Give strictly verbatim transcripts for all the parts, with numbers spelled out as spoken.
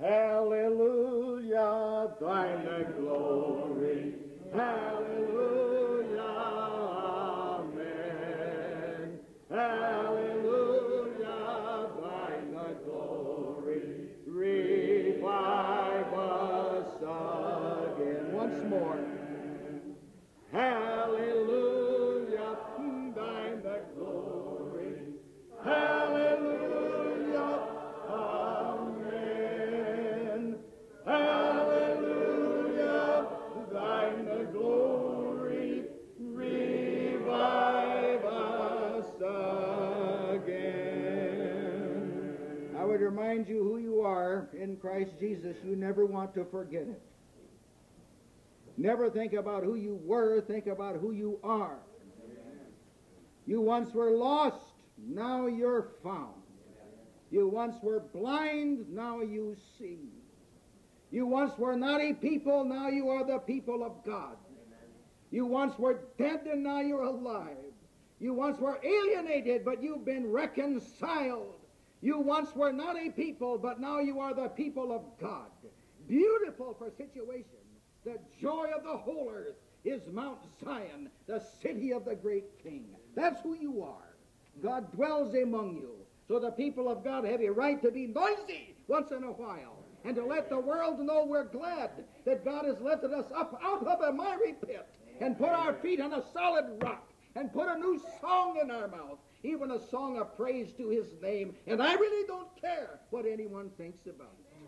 Hallelujah, thine the glory. Hallelujah, amen. Hallelujah, thine the glory. Revive us again. Once more. Hallelujah, thine the glory. Hallelujah, amen. Hallelujah, thine the glory. Revive us again. I would remind you who you are in Christ Jesus. You never want to forget it. Never think about who you were, think about who you are. Amen. You once were lost, now you're found. Amen. You once were blind, now you see. You once were not a people, now you are the people of God. Amen. You once were dead and now you're alive. You once were alienated, but you've been reconciled. You once were not a people, but now you are the people of God. Beautiful for situation. The joy of the whole earth is Mount Zion, the city of the great King. That's who you are. God dwells among you. So the people of God have a right to be noisy once in a while and to let the world know we're glad that God has lifted us up out of a miry pit and put our feet on a solid rock and put a new song in our mouth, even a song of praise to his name. And I really don't care what anyone thinks about it.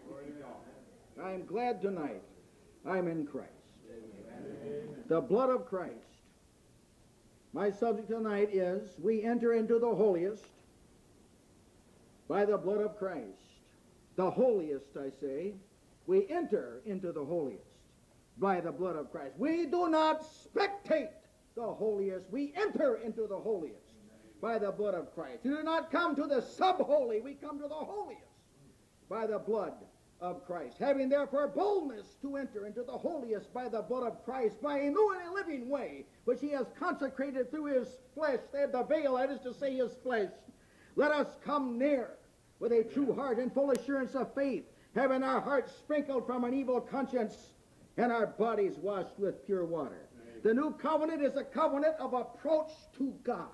I am glad tonight. I'm in Christ. Amen. The blood of Christ. My subject tonight is we enter into the holiest by the blood of Christ. The holiest, I say. We enter into the holiest by the blood of Christ. We do not spectate the holiest. We enter into the holiest by the blood of Christ. We do not come to the sub-holy. We come to the holiest by the blood of Christ. of Christ, having therefore boldness to enter into the holiest by the blood of Christ, by a new and a living way, which he has consecrated through his flesh, the veil, that is to say his flesh. Let us come near with a true heart and full assurance of faith, having our hearts sprinkled from an evil conscience and our bodies washed with pure water. Amen. The new covenant is a covenant of approach to God.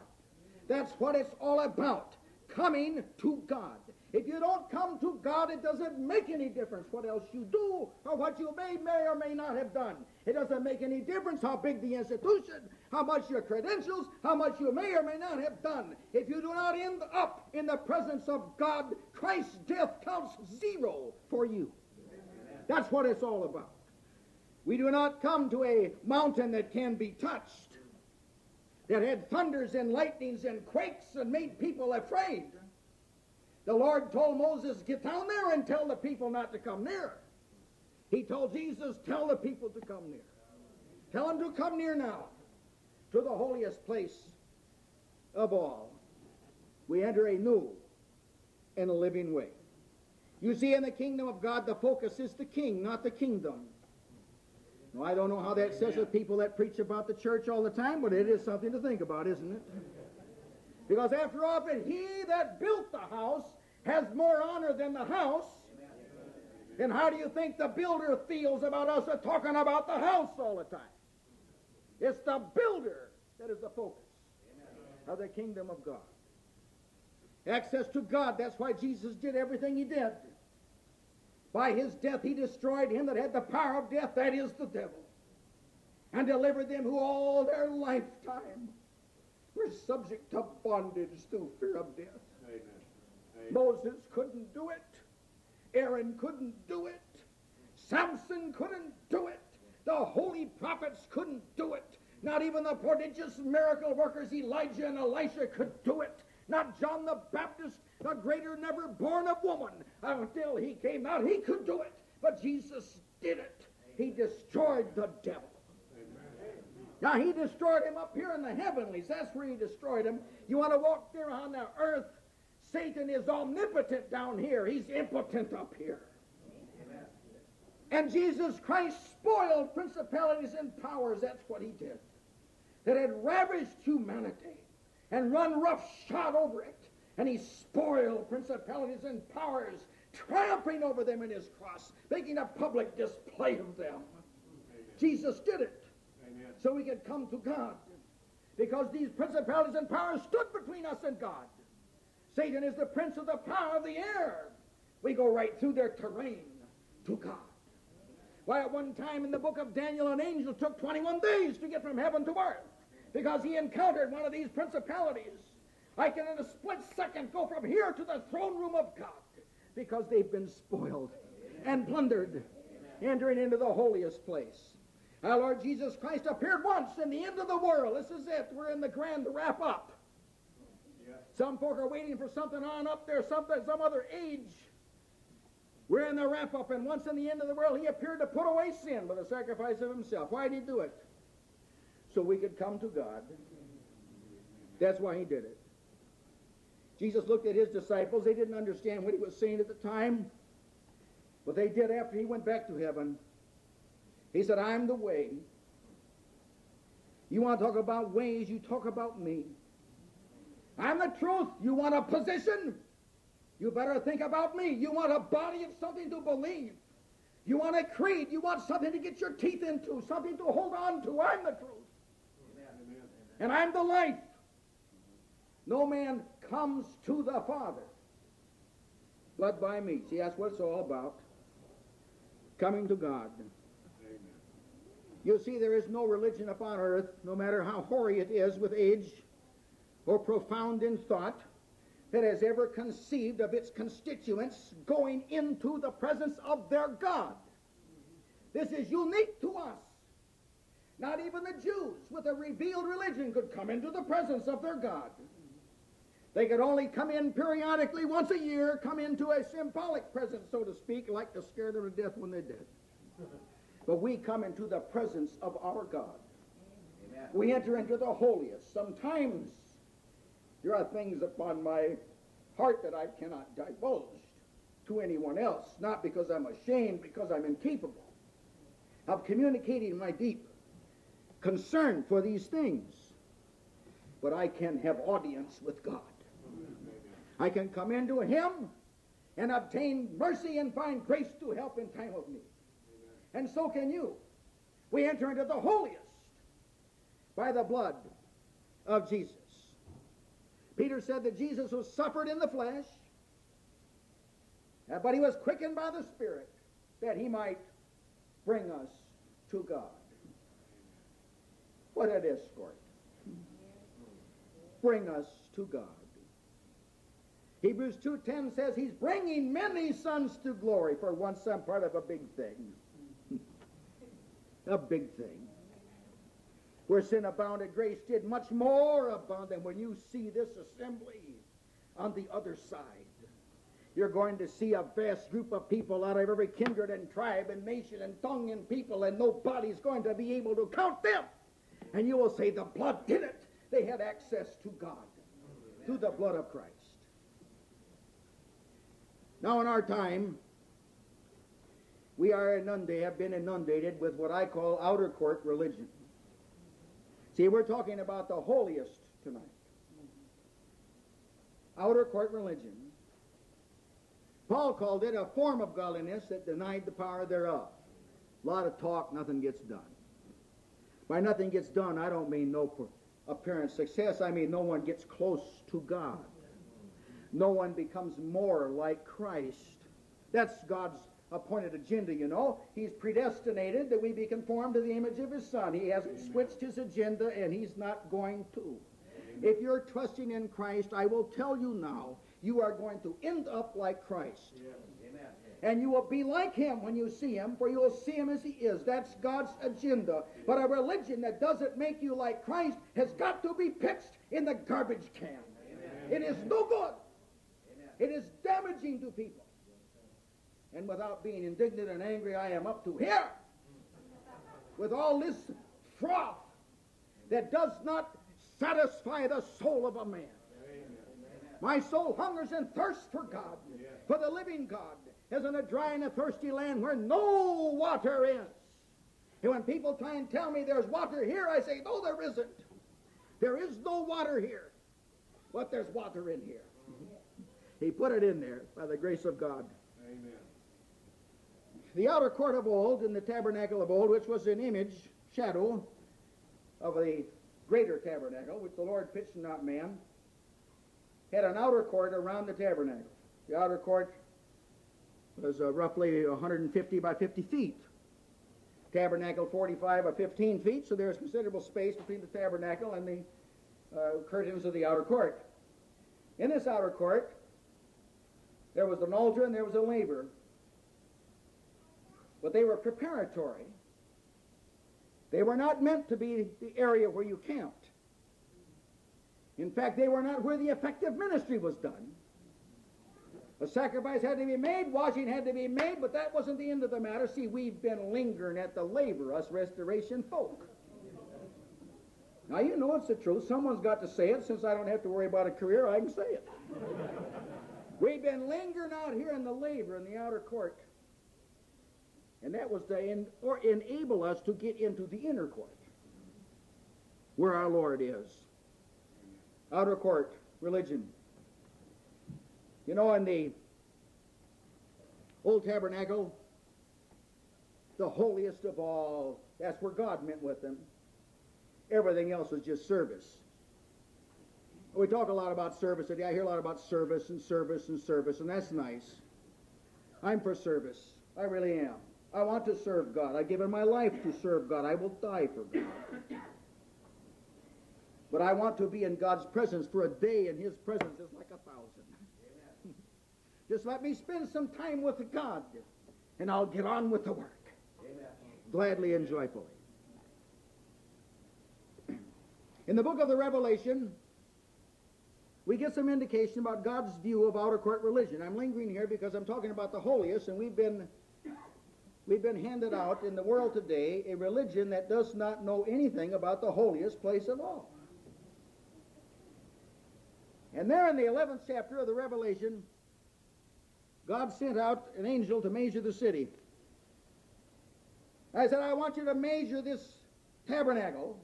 That's what it's all about, coming to God. If you don't come to God, it doesn't make any difference what else you do or what you may, may or may not have done. It doesn't make any difference how big the institution, how much your credentials, how much you may or may not have done. If you do not end up in the presence of God, Christ's death counts zero for you. Amen. That's what it's all about. We do not come to a mountain that can be touched, that had thunders and lightnings and quakes and made people afraid. The Lord told Moses, get down there and tell the people not to come near. He told Jesus, tell the people to come near. Tell them to come near now to the holiest place of all. We enter a new and a living way. You see, in the kingdom of God, the focus is the king, not the kingdom. Now, I don't know how that sits with people that preach about the church all the time, but it is something to think about, isn't it? Because after all, but he that built the house has more honor than the house. Then how do you think the builder feels about us talking about the house all the time? It's the builder that is the focus of the kingdom of God. Access to God, that's why Jesus did everything he did. By his death he destroyed him that had the power of death, that is the devil, and delivered them who all their lifetime we're subject to bondage through fear of death. Amen. Amen. Moses couldn't do it. Aaron couldn't do it. Samson couldn't do it. The holy prophets couldn't do it. Not even the prodigious miracle workers Elijah and Elisha could do it. Not John the Baptist, the greater never born of woman. Until he came out, he could do it. But Jesus did it. He destroyed the devil. Now, he destroyed him up here in the heavenlies. That's where he destroyed him. You want to walk there on the earth? Satan is omnipotent down here. He's impotent up here. Amen. And Jesus Christ spoiled principalities and powers. That's what he did. That had ravished humanity and run roughshod over it. and he spoiled principalities and powers, trampling over them in his cross, making a public display of them. Amen. Jesus did it. Amen. So we could come to God, because these principalities and powers stood between us and God. Satan is the prince of the power of the air. We go right through their terrain to God. Why, at one time in the book of Daniel, an angel took twenty-one days to get from heaven to earth because he encountered one of these principalities. I can in a split second go from here to the throne room of God because they've been spoiled and plundered, entering into the holiest place. Our Lord Jesus Christ appeared once in the end of the world. This is it. We're in the grand wrap up. Some folk are waiting for something on up there, something, some other age. We're in the wrap up, and once in the end of the world, he appeared to put away sin by the sacrifice of himself. Why did he do it? So we could come to God. That's why he did it. Jesus looked at his disciples. They didn't understand what he was saying at the time, but they did after he went back to heaven. He said, I'm the way. You want to talk about ways, you talk about me. I'm the truth. You want a position? You better think about me. You want a body of something to believe. You want a creed. You want something to get your teeth into, something to hold on to. I'm the truth. Amen. And I'm the life. No man comes to the Father but by me. See, that's what it's all about, coming to God. Amen. You see, there is no religion upon earth, no matter how hoary it is with age or profound in thought, that has ever conceived of its constituents going into the presence of their God. This is unique to us. Not even the Jews with a revealed religion could come into the presence of their God. They could only come in periodically once a year, come into a symbolic presence, so to speak, like to scare them to death when they did. But we come into the presence of our God. Amen. We enter into the holiest. Sometimes there are things upon my heart that I cannot divulge to anyone else, not because I'm ashamed, because I'm incapable of communicating my deep concern for these things. But I can have audience with God. I can come into him and obtain mercy and find grace to help in time of need. And so can you. We enter into the holiest by the blood of Jesus. Peter said that Jesus was suffered in the flesh, but he was quickened by the Spirit that he might bring us to God. What an escort. Bring us to God. Hebrews two ten says he's bringing many sons to glory. For once I'm part of a big thing. A big thing. Where sin abounded, grace did much more abound. And when you see this assembly on the other side, you're going to see a vast group of people out of every kindred and tribe and nation and tongue and people, and nobody's going to be able to count them. And you will say, the blood did it. They had access to God through the blood of Christ. Now in our time, we are inundated, have been inundated with what I call outer court religion. See, we're talking about the holiest tonight. Outer court religion. Paul called it a form of godliness that denied the power thereof. A lot of talk, nothing gets done. By nothing gets done, I don't mean no apparent success. I mean no one gets close to God. No one becomes more like Christ. That's God's appointed agenda, you know. He's predestinated that we be conformed to the image of his Son. He hasn't Amen. switched his agenda, and he's not going to. Amen. If you're trusting in Christ, I will tell you now, you are going to end up like Christ. Yes. Amen. And you will be like him when you see him, for you will see him as he is. That's God's agenda. Yes. But a religion that doesn't make you like Christ has got to be pitched in the garbage can. Amen. It is no good. Amen. It is damaging to people. And without being indignant and angry, I am up to here with all this froth that does not satisfy the soul of a man. Amen. My soul hungers and thirsts for God, yes. for the living God, as in a dry and a thirsty land where no water is. And when people try and tell me there's water here, I say, no, there isn't. There is no water here, but there's water in here. He put it in there by the grace of God. Amen. The outer court of old and the tabernacle of old, which was an image, shadow, of the greater tabernacle, which the Lord pitched and not man, had an outer court around the tabernacle. The outer court was uh, roughly one hundred fifty by fifty feet. Tabernacle forty-five by fifteen feet, so there's considerable space between the tabernacle and the uh, curtains of the outer court. In this outer court, there was an altar and there was a laver. But they were preparatory. They were not meant to be the area where you camped. In fact, they were not where the effective ministry was done. A sacrifice had to be made, washing had to be made, but that wasn't the end of the matter. See, we've been lingering at the labor, us restoration folk. Now, you know it's the truth. Someone's got to say it. Since I don't have to worry about a career, I can say it. We've been lingering out here in the labor in the outer court. And that was to en or enable us to get into the inner court, where our Lord is. Outer court, religion. You know, in the old tabernacle, the holiest of all, that's where God met with them. Everything else was just service. We talk a lot about service today. I hear a lot about service and service and service, and that's nice. I'm for service. I really am. I want to serve God. I've given my life to serve God. I will die for God. But I want to be in God's presence, for a day in His presence is like a thousand. Just let me spend some time with God, and I'll get on with the work. Amen. Gladly and joyfully. In the book of the Revelation, we get some indication about God's view of outer court religion. I'm lingering here because I'm talking about the holiest, and we've been, we've been handed out in the world today a religion that does not know anything about the holiest place at all. And there in the eleventh chapter of the Revelation, God sent out an angel to measure the city. I said, I want you to measure this tabernacle.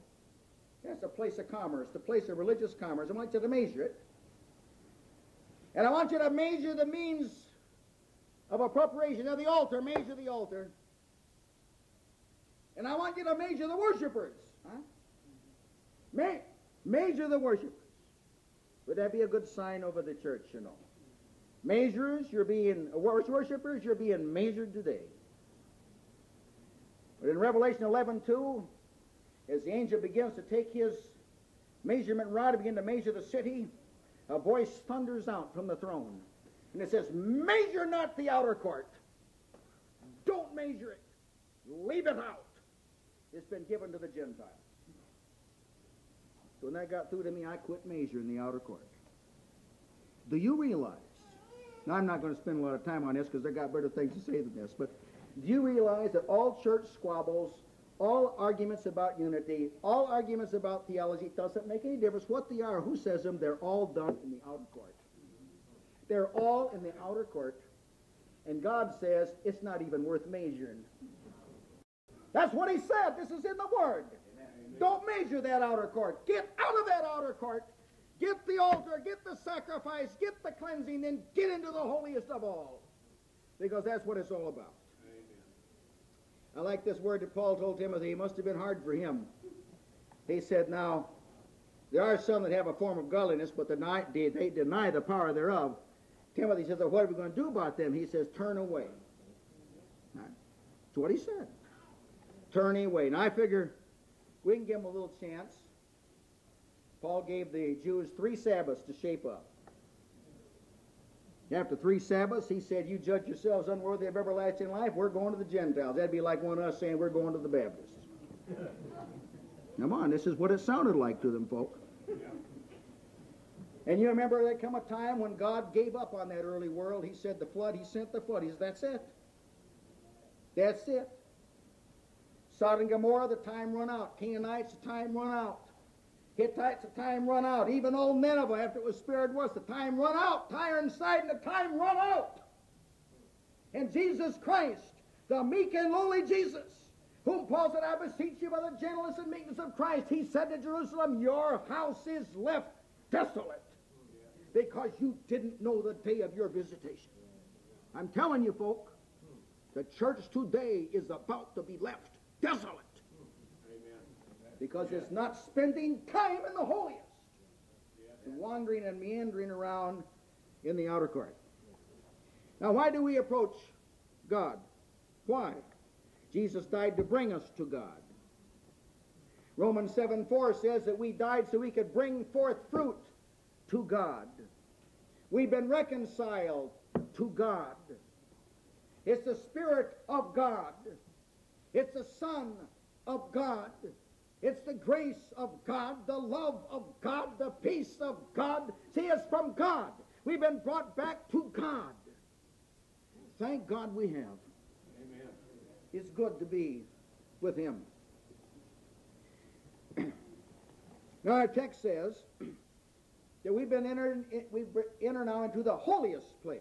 That's a place of commerce, the place of religious commerce. I want you to measure it. And I want you to measure the means of appropriation of the altar. Measure the altar. And I want you to measure the worshipers. Huh? Me measure the worshipers. Would that be a good sign over the church, you know? Measurers, you're being, worshipers, you're being measured today. But in Revelation eleven two, as the angel begins to take his measurement rod and begin to measure the city, a voice thunders out from the throne. And it says, measure not the outer court. Don't measure it. Leave it out. It's been given to the Gentiles. So when that got through to me, I quit measuring the outer court. Do you realize? Now, I'm not going to spend a lot of time on this because they've got better things to say than this, but do you realize that all church squabbles, all arguments about unity, all arguments about theology, doesn't make any difference what they are, who says them, they're all done in the outer court. They're all in the outer court, and God says it's not even worth measuring. That's what He said. This is in the Word. Amen. Don't measure that outer court. Get out of that outer court. Get the altar, get the sacrifice, get the cleansing, then get into the holiest of all. Because that's what it's all about. Amen. I like this word that Paul told Timothy. It must have been hard for him. He said, now, there are some that have a form of godliness, but deny, they, they deny the power thereof. Timothy says, well, what are we going to do about them? He says, turn away. Now, that's what he said. Turn away. And I figure we can give them a little chance. Paul gave the Jews three Sabbaths to shape up. After three Sabbaths, he said, you judge yourselves unworthy of everlasting life, we're going to the Gentiles. That'd be like one of us saying, we're going to the Baptists. Come on, this is what it sounded like to them, folk. And you remember there come a time when God gave up on that early world. He said, the flood, He sent the flood. He said, that's it. That's it. Sodom and Gomorrah, the time run out. Canaanites, the time run out. Hittites, the time run out. Even old Nineveh, after it was spared, was the time run out. Tyre and Sidon, the time run out. And Jesus Christ, the meek and lowly Jesus, whom Paul said, I beseech you by the gentleness and meekness of Christ, He said to Jerusalem, your house is left desolate. because you didn't know the day of your visitation. I'm telling you, folk, the church today is about to be left desolate. Amen. Because yeah. it's not spending time in the holiest. Yeah. Wandering and meandering around in the outer court. Now, why do we approach God? Why? Jesus died to bring us to God. Romans seven four says that we died so we could bring forth fruit to God. We've been reconciled to God. It's the Spirit of God. It's the Son of God. It's the grace of God, the love of God, the peace of God. See, it's from God. We've been brought back to God. Thank God we have. Amen. It's good to be with Him. Now our text says that we've been entered, we enter now into the holiest place.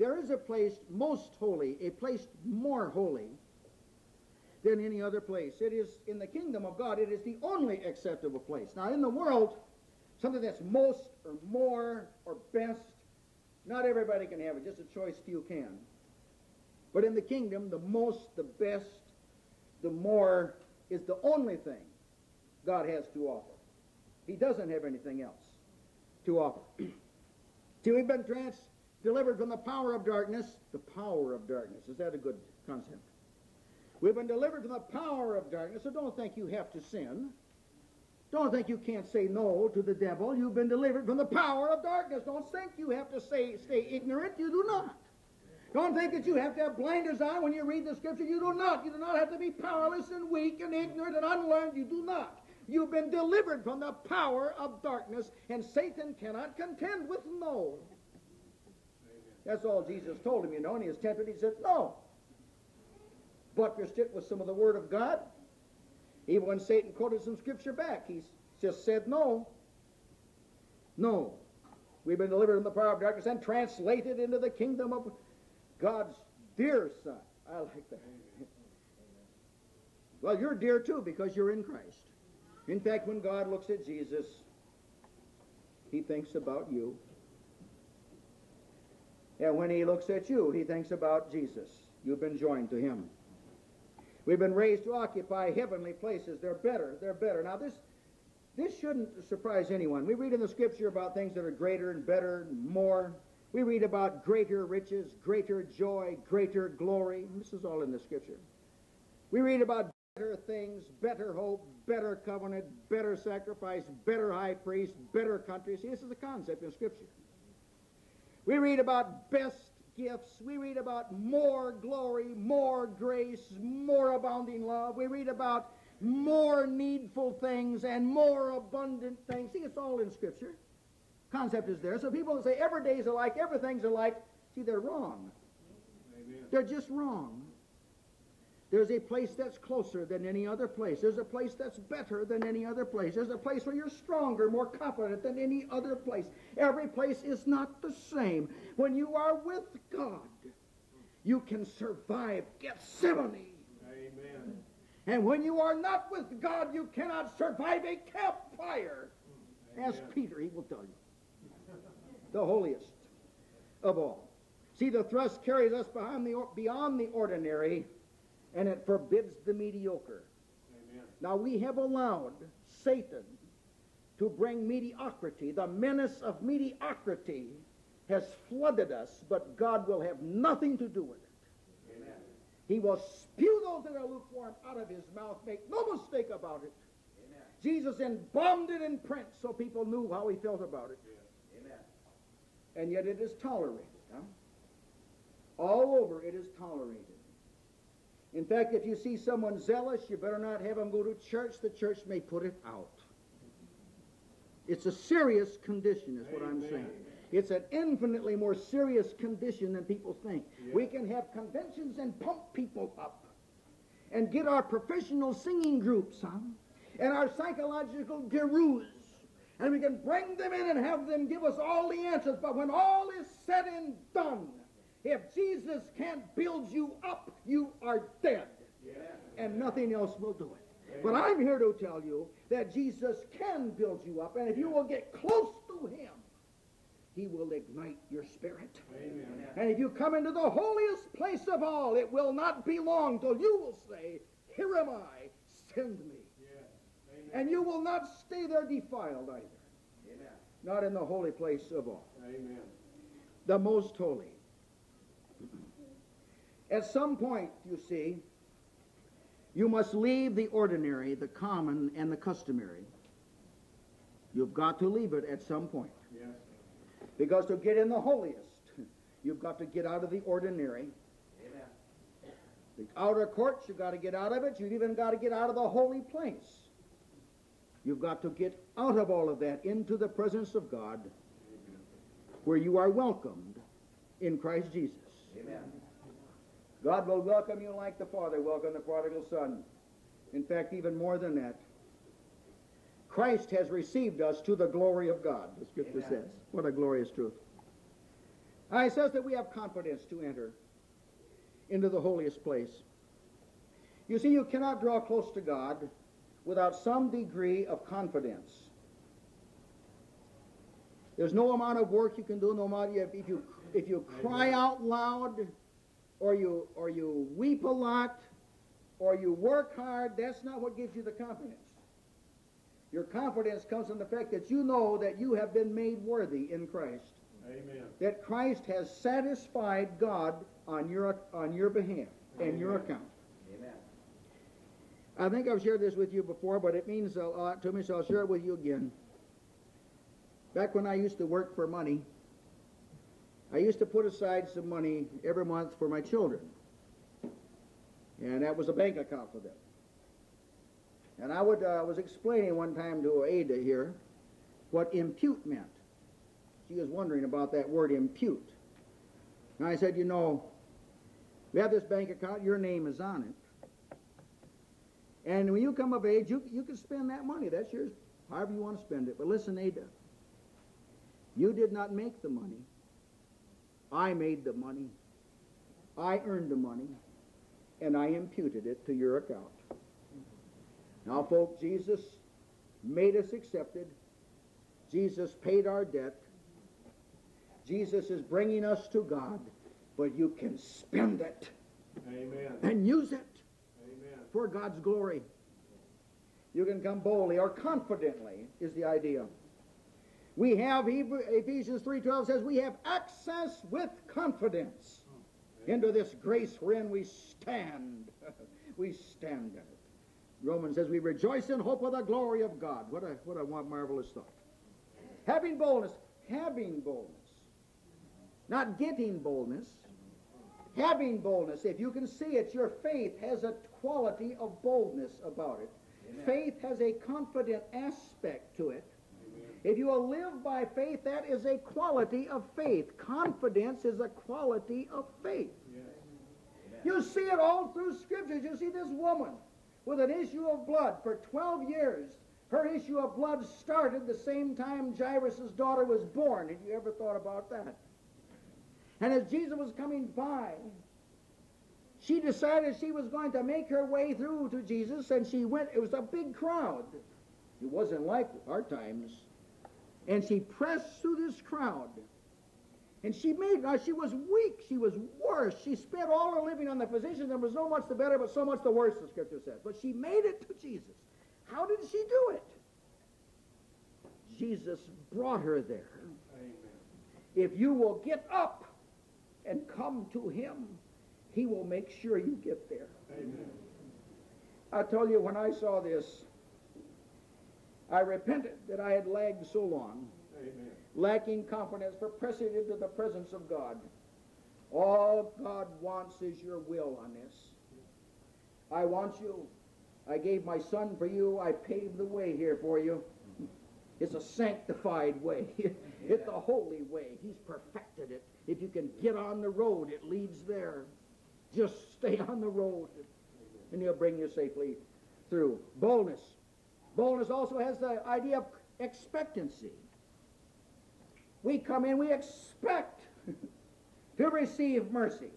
There is a place most holy, a place more holy than any other place. It is in the kingdom of God, it is the only acceptable place. Now in the world, something that's most or more or best, not everybody can have it, just a choice few can. But in the kingdom, the most, the best, the more is the only thing God has to offer. He doesn't have anything else to offer. See, we've been trans delivered from the power of darkness. The power of darkness. Is that a good concept? We've been delivered from the power of darkness, so don't think you have to sin. Don't think you can't say no to the devil. You've been delivered from the power of darkness. Don't think you have to say, stay ignorant. You do not. Don't think that you have to have blinders on when you read the scripture. You do not. You do not have to be powerless and weak and ignorant and unlearned. You do not. You've been delivered from the power of darkness, and Satan cannot contend with no. That's all Jesus told him, you know, and he was tempted. He said, no. Buttressed it with some of the Word of God. Even when Satan quoted some scripture back, he just said, no. No. We've been delivered from the power of darkness and translated into the kingdom of God's dear Son. I like that. Well, you're dear too because you're in Christ. In fact, when God looks at Jesus, He thinks about you. And when He looks at you, He thinks about Jesus. You've been joined to Him. We've been raised to occupy heavenly places. They're better. They're better. Now, this, this shouldn't surprise anyone. We read in the Scripture about things that are greater and better and more. We read about greater riches, greater joy, greater glory. This is all in the Scripture. We read about better things, better hope, better covenant, better sacrifice, better high priest, better country. See, this is a concept in Scripture. We read about best gifts. We read about more glory, more grace, more abounding love. We read about more needful things and more abundant things. See, it's all in Scripture. Concept is there. So people say every day is alike, everything's alike. See, they're wrong. Amen. They're just wrong. There's a place that's closer than any other place. There's a place that's better than any other place. There's a place where you're stronger, more confident than any other place. Every place is not the same. When you are with God, you can survive Gethsemane. Amen. And when you are not with God, you cannot survive a campfire. Amen. Ask Peter, he will tell you. The holiest of all. See, the thrust carries us behind the, beyond the ordinary, and it forbids the mediocre. Amen. Now we have allowed Satan to bring mediocrity. The menace of mediocrity has flooded us, but God will have nothing to do with it. Amen. He will spew those that are lukewarm out of his mouth. Make no mistake about it. Amen. Jesus embalmed it in print so people knew how he felt about it. Yeah. Amen. And yet it is tolerated. Huh? All over it is tolerated. In fact, if you see someone zealous, you better not have them go to church. The church may put it out. It's a serious condition is what Amen. I'm saying. It's an infinitely more serious condition than people think. Yeah. We can have conventions and pump people up and get our professional singing groups on and our psychological gurus, and we can bring them in and have them give us all the answers. But when all is said and done, if Jesus can't build you up, you are dead. Yeah. And nothing else will do it. Amen. But I'm here to tell you that Jesus can build you up. And if yeah. you will get close to Him, He will ignite your spirit. Amen. And if you come into the holiest place of all, it will not be long till you will say, "Here am I, send me." Yes. Amen. And you will not stay there defiled either. Amen. Not in the holy place of all. Amen. The most holy. At some point, you see, you must leave the ordinary, the common, and the customary. You've got to leave it at some point. Yes. Because to get in the holiest, you've got to get out of the ordinary. Amen. The outer courts, you've got to get out of it. You've even got to get out of the holy place. You've got to get out of all of that into the presence of God, where you are welcomed in Christ Jesus. Amen. God will welcome you like the Father welcomed the prodigal son. In fact, even more than that. Christ has received us to the glory of God, the Scripture Amen. Says. What a glorious truth. It says that we have confidence to enter into the holiest place. You see, you cannot draw close to God without some degree of confidence. There's no amount of work you can do, no amount of, if you if you cry Amen. Out loud, or you or you weep a lot, or you work hard, that's not what gives you the confidence. Your confidence comes from the fact that you know that you have been made worthy in Christ. Amen. That Christ has satisfied God on your, on your behalf and your account. Amen. I think I've shared this with you before, but it means a lot to me, so I'll share it with you again. Back when I used to work for money, I used to put aside some money every month for my children. And that was a bank account for them. And I would, uh, was explaining one time to Ada here what impute meant. She was wondering about that word impute. And I said, you know, we have this bank account, your name is on it. And when you come of age, you, you can spend that money. That's yours, however you want to spend it. But listen, Ada, you did not make the money. I made the money. I earned the money. And I imputed it to your account. Now, folks, Jesus made us accepted. Jesus paid our debt. Jesus is bringing us to God, but you can spend it. Amen. And use it. Amen. For God's glory. You can come boldly or confidently is the idea. We have, Ephesians three twelve says, we have access with confidence into this grace wherein we stand. We stand in it. Romans says, we rejoice in hope of the glory of God. What a, what a marvelous thought. Having boldness. Having boldness. Not getting boldness. Having boldness. If you can see it, your faith has a quality of boldness about it. Amen. Faith has a confident aspect to it. Amen. If you will live by faith, that is a quality of faith. Confidence is a quality of faith. Yes. You see it all through Scriptures. You see this woman with an issue of blood for twelve years. Her issue of blood started the same time Jairus' daughter was born. Have you ever thought about that? And as Jesus was coming by, she decided she was going to make her way through to Jesus, and she went. It was a big crowd. It wasn't like our times. And she pressed through this crowd. And she made, now she was weak, she was worse. She spent all her living on the physician. There was no much the better, but so much the worse, the Scripture says. But she made it to Jesus. How did she do it? Jesus brought her there. Amen. If you will get up and come to Him, He will make sure you get there. Amen. I tell you, when I saw this, I repented that I had lagged so long. Amen. Lacking confidence for pressing into the presence of God. All God wants is your will on this. I want you. I gave my son for you. I paved the way here for you. It's a sanctified way. It's a holy way. He's perfected it. If you can get on the road, it leads there. Just stay on the road, and He'll bring you safely through. Boldness. Boldness also has the idea of expectancy. We come in, we expect to receive mercy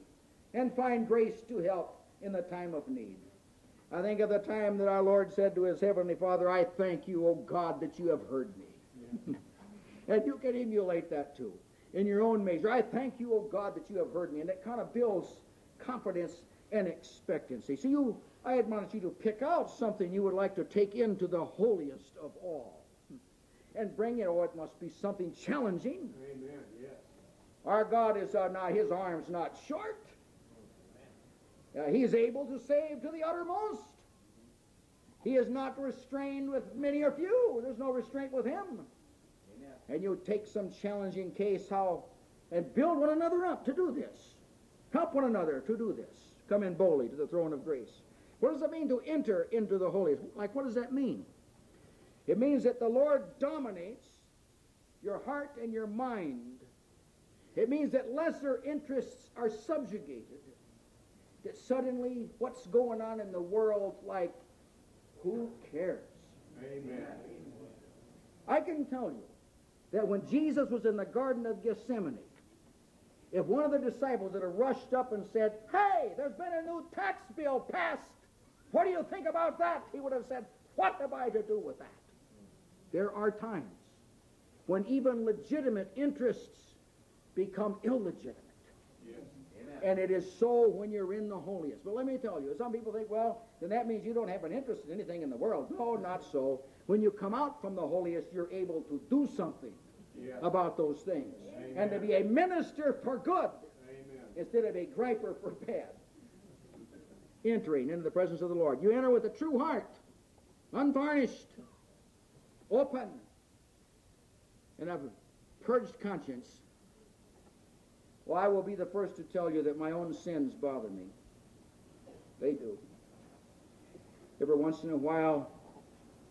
and find grace to help in the time of need. I think of the time that our Lord said to His Heavenly Father, I thank you, O God, that you have heard me. Yeah. And you can emulate that too. in your own measure. I thank you, O God, that you have heard me. And that kind of builds confidence and expectancy. So you, I admonish you to pick out something you would like to take into the holiest of all. And bring it, oh, it must be something challenging. Amen, yes. Our God is, uh, now his arm's not short. Uh, he is able to save to the uttermost. He is not restrained with many or few. There's no restraint with him. Amen. And you take some challenging case how, and build one another up to do this. Help one another to do this. Come in boldly to the throne of grace. What does it mean to enter into the holiest? Like, what does that mean? It means that the Lord dominates your heart and your mind. It means that lesser interests are subjugated. That suddenly what's going on in the world, like, who cares? Amen. I can tell you that when Jesus was in the Garden of Gethsemane, if one of the disciples had rushed up and said, "Hey, there's been a new tax bill passed. What do you think about that?" He would have said, "What have I to do with that?" There are times when even legitimate interests become illegitimate. Yes. And it is so when you're in the holiest. But let me tell you, some people think, well, then that means you don't have an interest in anything in the world. No, not so. When you come out from the holiest, you're able to do something yes. about those things. Amen. And to be a minister for good Amen. Instead of a griper for bad. Entering into the presence of the Lord. You enter with a true heart, unvarnished, open, and a purged conscience. Well, I will be the first to tell you that my own sins bother me. They do. Every once in a while,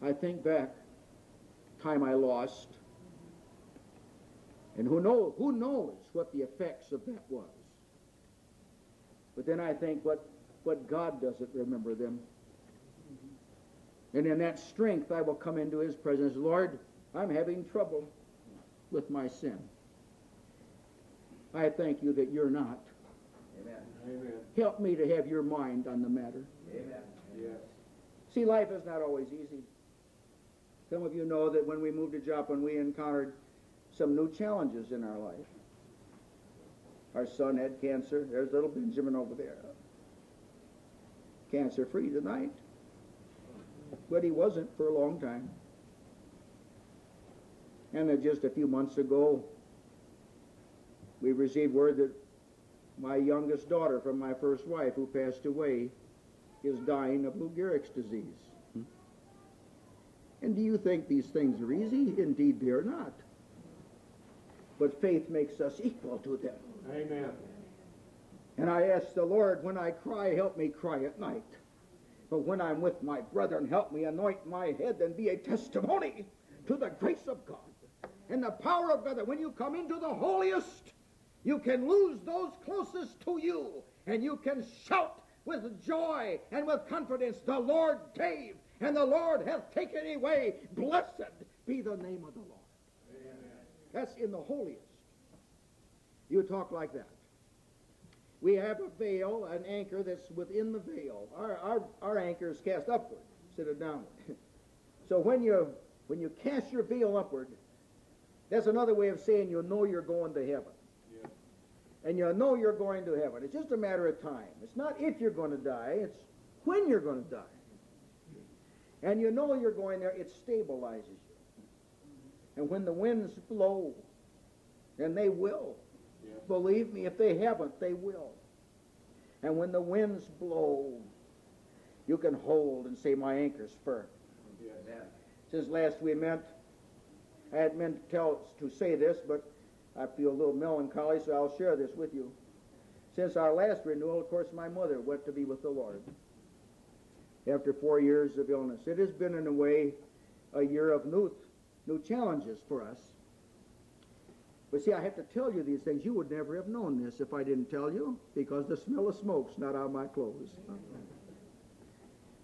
I think back, time I lost. And who know, who knows what the effects of that was. But then I think, what, what God doesn't remember them. And in that strength, I will come into his presence. Lord, I'm having trouble with my sin. I thank you that you're not. Amen. Amen. Help me to have your mind on the matter. Amen. Yes. See, life is not always easy. Some of you know that when we moved to Joplin, we encountered some new challenges in our life. Our son had cancer. There's little Benjamin over there. Cancer-free tonight. But he wasn't for a long time. And then just a few months ago, we received word that my youngest daughter from my first wife, who passed away, is dying of Lou Gehrig's disease. Hmm? And do you think these things are easy? Indeed, they are not. But faith makes us equal to them. Amen. And I ask the Lord, when I cry, help me cry at night. But when I'm with my brethren, help me anoint my head and be a testimony to the grace of God and the power of God. When you come into the holiest, you can lose those closest to you, and you can shout with joy and with confidence, "The Lord gave, and the Lord hath taken away. Blessed be the name of the Lord." Amen. That's in the holiest. You talk like that. We have a veil, an anchor that's within the veil. Our, our, our anchor is cast upward instead of downward. So when you, when you cast your veil upward, that's another way of saying you know you're going to heaven. And you know you're going to heaven. It's just a matter of time. It's not if you're going to die, it's when you're going to die. And you know you're going there, it stabilizes you. And when the winds blow, and they will. Yeah. Believe me, if they haven't, they will. And when the winds blow, you can hold and say, "My anchor's firm." Yeah. Yeah. Since last we met, I had meant to, tell, to say this, but I feel a little melancholy, so I'll share this with you. Since our last renewal, of course, my mother went to be with the Lord after four years of illness. It has been, in a way, a year of new, new challenges for us. But see, I have to tell you these things. You would never have known this if I didn't tell you, because the smell of smoke's not on my clothes.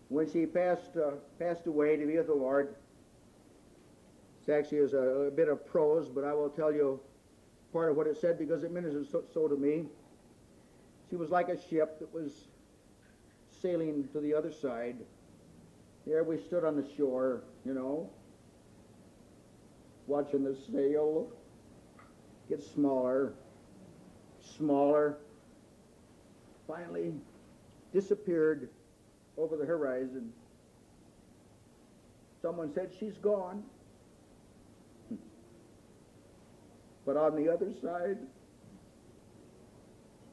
When she passed, uh, passed away to be with the Lord, it's actually is a, a bit of prose, but I will tell you part of what it said because it ministered so, so to me. She was like a ship that was sailing to the other side. There we stood on the shore, you know, watching the sail gets smaller, smaller, finally disappeared over the horizon. Someone said, she's gone. But on the other side,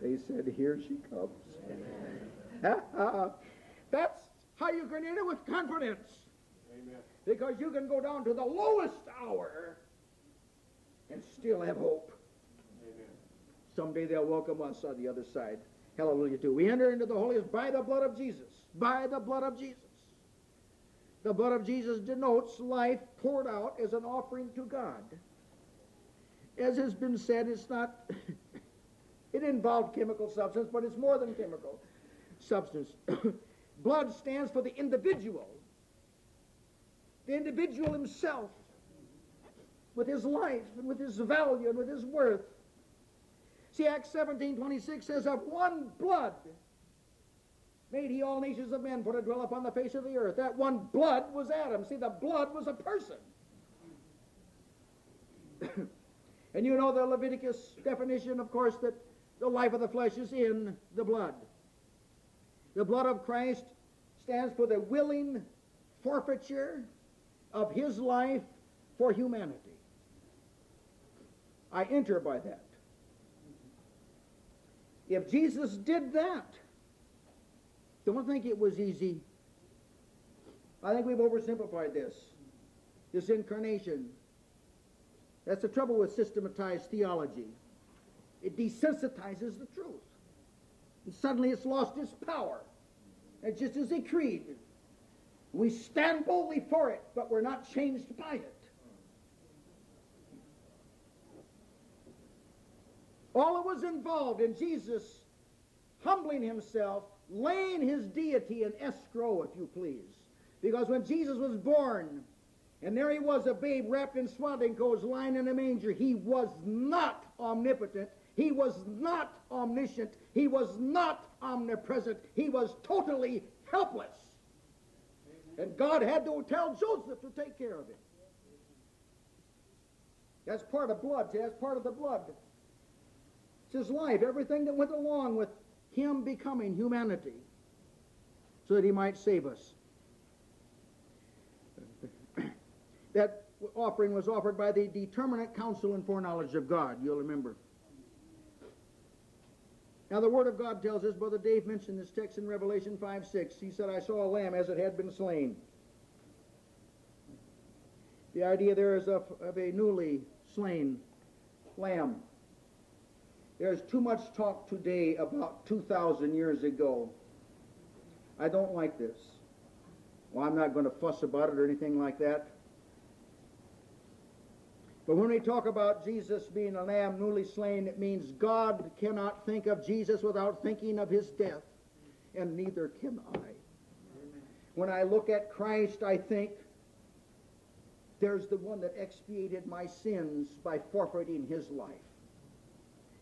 they said, here she comes. That's how you can enter with confidence. Amen. Because you can go down to the lowest hour and still have hope. Amen. Someday they'll welcome us on the other side. Hallelujah, too. We enter into the holiest by the blood of Jesus. By the blood of Jesus. The blood of Jesus denotes life poured out as an offering to God. As has been said, it's not... it involved chemical substance, but it's more than chemical substance. Blood stands for the individual. The individual himself, with his life, and with his value, and with his worth. See, Acts seventeen twenty-six says, of one blood made he all nations of men for to dwell upon the face of the earth. That one blood was Adam. See, the blood was a person. And you know the Leviticus definition, of course, that the life of the flesh is in the blood. The blood of Christ stands for the willing forfeiture of his life for humanity. I enter by that. If Jesus did that, don't think it was easy. I think we've oversimplified this, this incarnation. That's the trouble with systematized theology. It desensitizes the truth. And suddenly it's lost its power. It just is a creed. We stand boldly for it, but we're not changed by it. All that was involved in Jesus humbling himself, laying his deity in escrow, if you please. Because when Jesus was born, and there he was, a babe wrapped in swaddling clothes, lying in a manger, he was not omnipotent. He was not omniscient. He was not omnipresent. He was totally helpless. And God had to tell Joseph to take care of him. That's part of blood. See, that's part of the blood. It's his life, everything that went along with him becoming humanity so that he might save us. That offering was offered by the determinate counsel and foreknowledge of God, you'll remember. Now the Word of God tells us, Brother Dave mentioned this text in Revelation five six. He said, I saw a lamb as it had been slain. The idea there is of, of a newly slain lamb. There's too much talk today about two thousand years ago. I don't like this. Well, I'm not going to fuss about it or anything like that. But when we talk about Jesus being a lamb newly slain, it means God cannot think of Jesus without thinking of his death, and neither can I. Amen. When I look at Christ, I think, there's the one that expiated my sins by forfeiting his life.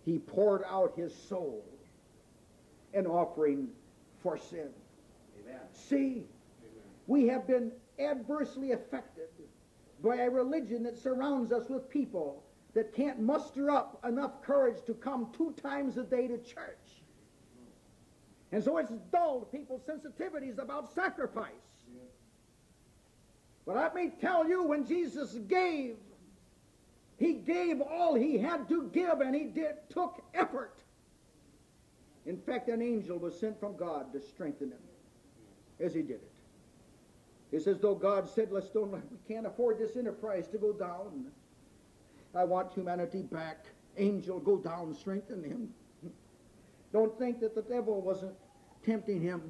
He poured out his soul, an offering for sin. Amen. See, Amen. We have been adversely affected by a religion that surrounds us with people that can't muster up enough courage to come two times a day to church. And so it's dulled people's sensitivities about sacrifice. Yeah. But let me tell you, when Jesus gave, he gave all he had to give, and he did, took effort. In fact, an angel was sent from God to strengthen him as he did it. It's as though God said, let's don't, we can't afford this enterprise to go down. I want humanity back. Angel, go down, strengthen him. Don't think that the devil wasn't tempting him.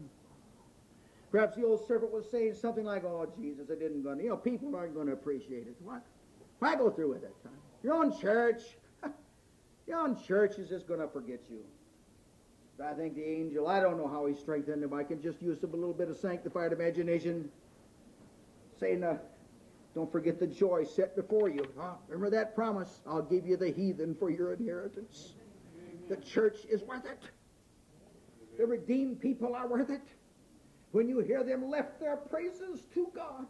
Perhaps the old servant was saying something like, oh, Jesus, I didn't go. You know, people aren't going to appreciate it. What? Why go through with it? Your own church. Your own church is just going to forget you. But I think the angel, I don't know how he strengthened him. I can just use a little bit of sanctified imagination. Saying, uh, don't forget the joy set before you. Huh? Remember that promise? I'll give you the heathen for your inheritance. Amen. The church is worth it. Amen. The redeemed people are worth it. When you hear them lift their praises to God,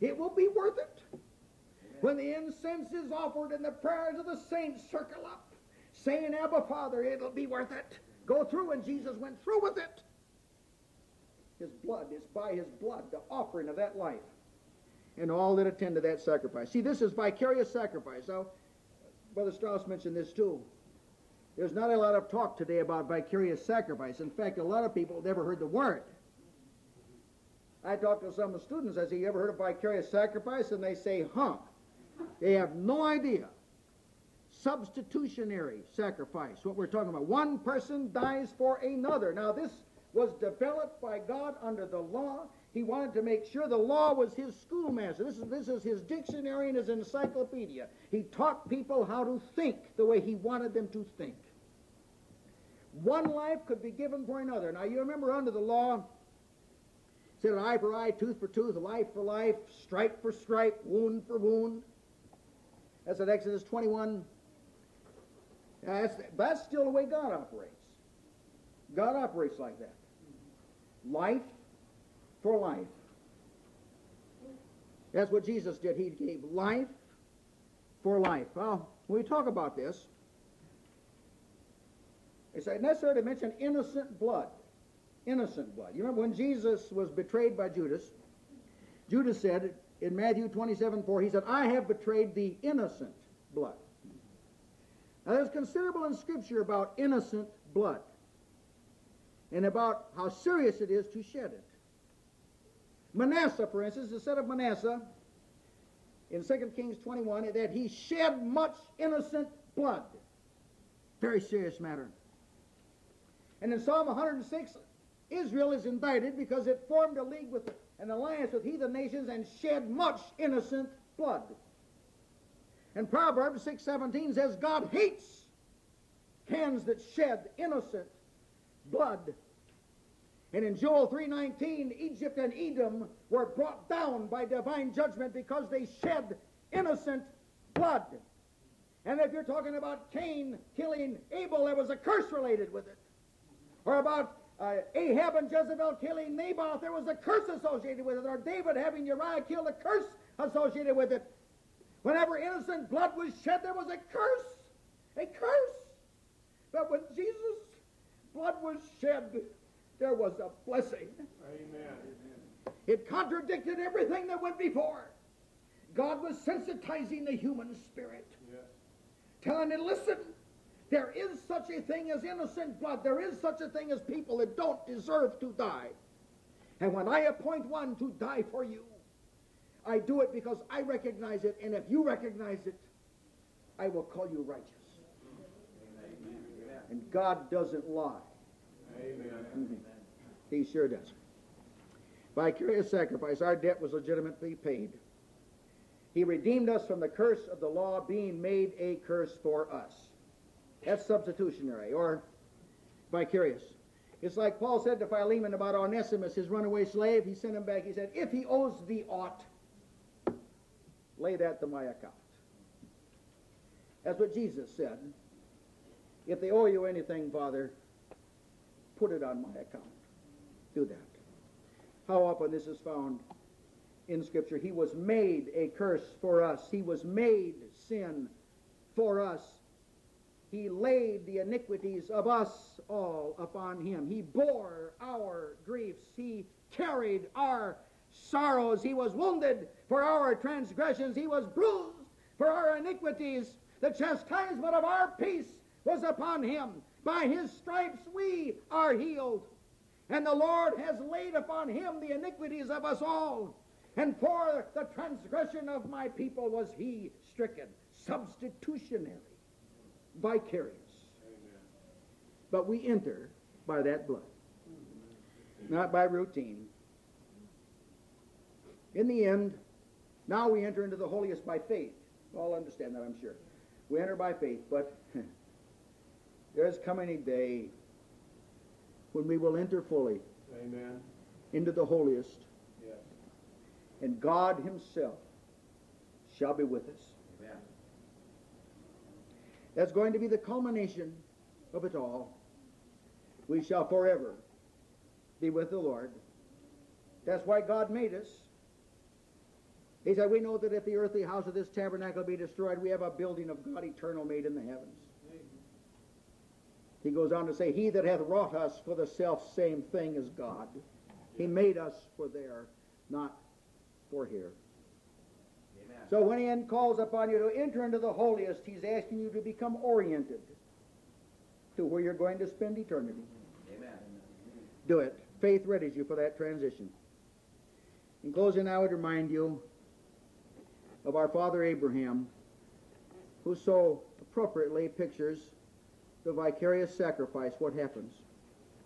it will be worth it. Amen. When the incense is offered and the prayers of the saints circle up, saying, Abba, Father, it'll be worth it. Go through, and Jesus went through with it. His blood, it's by his blood, the offering of that life, and all that attend to that sacrifice. See, this is vicarious sacrifice. Now, Brother Strauss mentioned this too. There's not a lot of talk today about vicarious sacrifice. In fact, a lot of people have never heard the word. I talk to some of the students, I say, you ever heard of vicarious sacrifice? And they say, huh. They have no idea. Substitutionary sacrifice, what we're talking about. One person dies for another. Now, this was developed by God under the law. He wanted to make sure the law was his schoolmaster. This is, this is his dictionary and his encyclopedia. He taught people how to think the way he wanted them to think. One life could be given for another. Now, you remember under the law, it said an eye for eye, tooth for tooth, life for life, stripe for stripe, wound for wound. That's in Exodus twenty-one. That's, that's still the way God operates. God operates like that. Life for life. That's what Jesus did. He gave life for life. Well, when we talk about this, it's necessary to mention innocent blood. Innocent blood. You remember when Jesus was betrayed by Judas, Judas said in Matthew twenty-seven four, he said, I have betrayed the innocent blood. Now, there's considerable in Scripture about innocent blood and about how serious it is to shed it. Manasseh, for instance, it said of Manasseh in Second Kings twenty-one that he shed much innocent blood. Very serious matter. And in Psalm one hundred six, Israel is indicted because it formed a league with an alliance with heathen nations and shed much innocent blood. And Proverbs six seventeen says, God hates hands that shed innocent blood. And in Joel three nineteen, Egypt and Edom were brought down by divine judgment because they shed innocent blood. And if you're talking about Cain killing Abel, there was a curse related with it. Or about Uh, Ahab and Jezebel killing Naboth, there was a curse associated with it. Or David having Uriah killed, a curse associated with it. Whenever innocent blood was shed, there was a curse. A curse. But when Jesus' blood was shed, there was a blessing. Amen. It contradicted everything that went before. God was sensitizing the human spirit. Yes. Telling it, listen. There is such a thing as innocent blood. There is such a thing as people that don't deserve to die. And when I appoint one to die for you, I do it because I recognize it. And if you recognize it, I will call you righteous. Amen. And God doesn't lie. Amen. Mm-hmm. He sure does. Vicarious sacrifice, our debt was legitimately paid. He redeemed us from the curse of the law, being made a curse for us. That's substitutionary or vicarious. It's like Paul said to Philemon about Onesimus, his runaway slave. He sent him back. He said, if he owes thee aught, lay that to my account. That's what Jesus said. If they owe you anything, Father, put it on my account. Do that. How often this is found in Scripture. He was made a curse for us. He was made sin for us. He laid the iniquities of us all upon him. He bore our griefs. He carried our sorrows. He was wounded for our transgressions. He was bruised for our iniquities. The chastisement of our peace was upon him. By his stripes we are healed. And the Lord has laid upon him the iniquities of us all. And for the transgression of my people was he stricken. Substitutionary. Vicarious. Amen. But we enter by that blood, not by routine. In the end, now we enter into the holiest by faith. You all understand that, I'm sure. We enter by faith, but there's coming a day when we will enter fully. Amen. Into the holiest. Yes. And God himself shall be with us. Amen. That's going to be the culmination of it all. We shall forever be with the Lord. That's why God made us. He said, we know that if the earthly house of this tabernacle be destroyed, we have a building of God eternal made in the heavens. Amen. He goes on to say, he that hath wrought us for the self same thing is God. He made us for there, not for here. Amen. So when he calls upon you to enter into the holiest, he's asking you to become oriented to where you're going to spend eternity. Amen. Do it. Faith readies you for that transition. In closing, I would remind you of our father Abraham, who so appropriately pictures the vicarious sacrifice. What happens?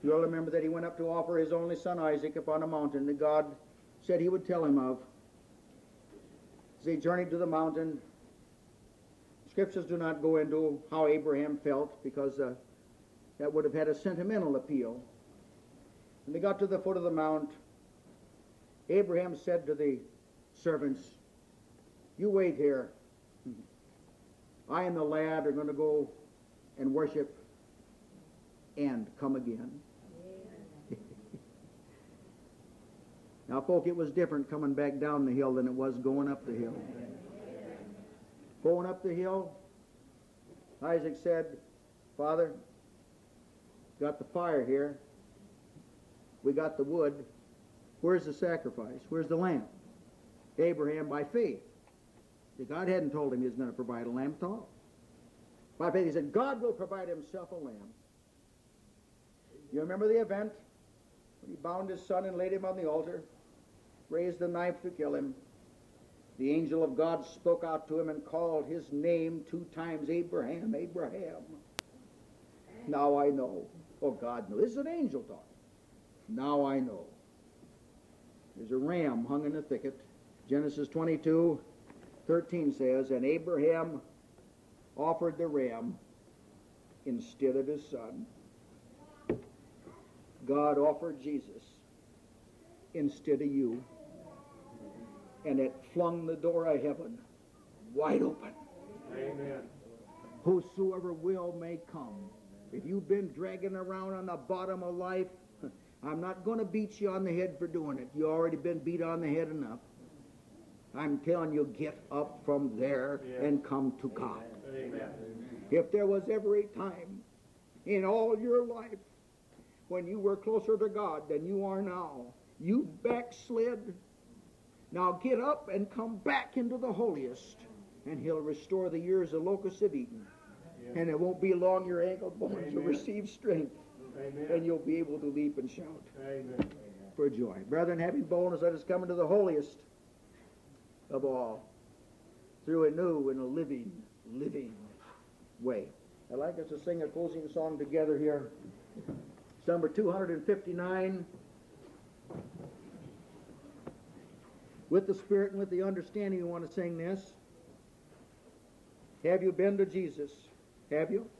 You'll remember that he went up to offer his only son Isaac upon a mountain that God said he would tell him of. As they journeyed to the mountain, scriptures do not go into how Abraham felt, because uh, that would have had a sentimental appeal. When they got to the foot of the mount, Abraham said to the servants, you wait here. I and the lad are going to go and worship and come again. Yeah. Now, folk, it was different coming back down the hill than it was going up the hill. Yeah. Going up the hill, Isaac said, Father, got the fire here. We got the wood. Where's the sacrifice? Where's the lamb? Abraham, by faith, God hadn't told him he was going to provide a lamb at all. By faith, he said, God will provide himself a lamb. You remember the event when he bound his son and laid him on the altar, raised the knife to kill him. The angel of God spoke out to him and called his name two times, Abraham, Abraham. Now I know. Oh, God knew. This is an angel talk. Now I know. There's a ram hung in the thicket. Genesis twenty-two, thirteen says, and Abraham offered the ram instead of his son. God offered Jesus instead of you. And it flung the door of heaven wide open. Amen. Whosoever will may come. If you've been dragging around on the bottom of life, I'm not going to beat you on the head for doing it. You've already been beat on the head enough. I'm telling you, get up from there and come to God. Amen. If there was ever a time in all your life when you were closer to God than you are now, you backslid. Now get up and come back into the holiest, and he'll restore the years the locusts have eaten. And it won't be long your ankle bones will receive strength. Amen. And you'll be able to leap and shout. Amen. For joy. Brethren, having boldness, let us come into the holiest of all through a new and a living, living way. I'd like us to sing a closing song together here. It's number two fifty-nine. With the spirit and with the understanding, we want to sing this. Have you been to Jesus? Have you?